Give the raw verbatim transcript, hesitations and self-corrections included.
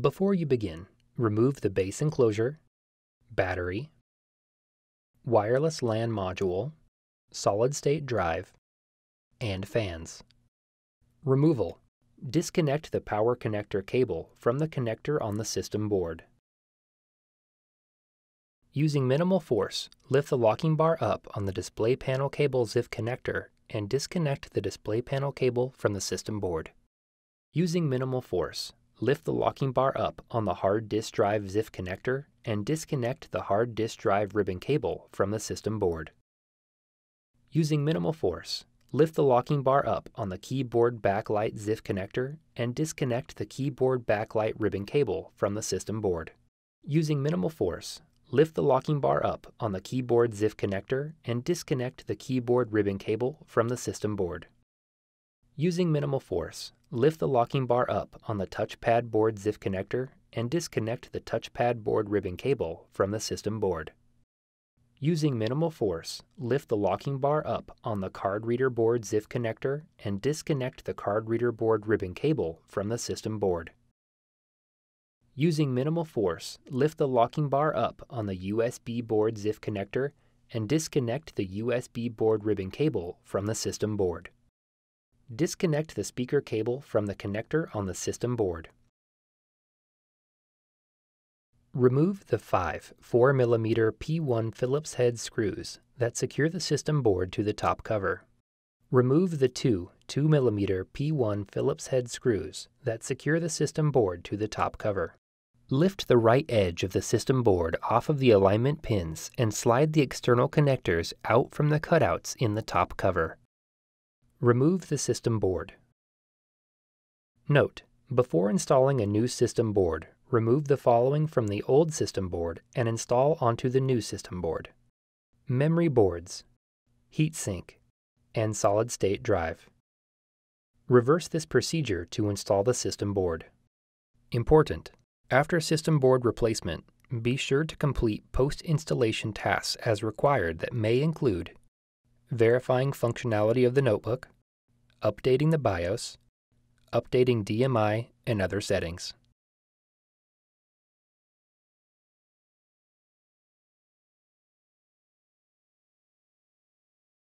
Before you begin, remove the base enclosure, battery, wireless LAN module, solid-state drive, and fans. Removal. Disconnect the power connector cable from the connector on the system board. Using minimal force, lift the locking bar up on the display panel cable Z I F connector and disconnect the display panel cable from the system board. Using minimal force, lift the locking bar up on the hard disk drive Z I F connector and disconnect the hard disk drive ribbon cable from the system board. Using minimal force, lift the locking bar up on the keyboard backlight Z I F connector and disconnect the keyboard backlight ribbon cable from the system board. Using minimal force, lift the locking bar up on the keyboard Z I F connector and disconnect the keyboard ribbon cable from the system board. Using minimal force, lift the locking bar up on the touchpad board Z I F connector and disconnect the touchpad board ribbon cable from the system board. Using minimal force, lift the locking bar up on the card reader board Z I F connector and disconnect the card reader board ribbon cable from the system board. Using minimal force, lift the locking bar up on the U S B board Z I F connector and disconnect the U S B board ribbon cable from the system board. Disconnect the speaker cable from the connector on the system board. Remove the five four millimeter P one Phillips head screws that secure the system board to the top cover. Remove the two two millimeter P one Phillips head screws that secure the system board to the top cover. Lift the right edge of the system board off of the alignment pins and slide the external connectors out from the cutouts in the top cover. Remove the system board. Note: before installing a new system board, remove the following from the old system board and install onto the new system board: memory boards, heatsink, and solid-state drive. Reverse this procedure to install the system board. Important: after system board replacement, be sure to complete post-installation tasks as required that may include verifying functionality of the notebook, updating the BIOS, updating D M I and other settings.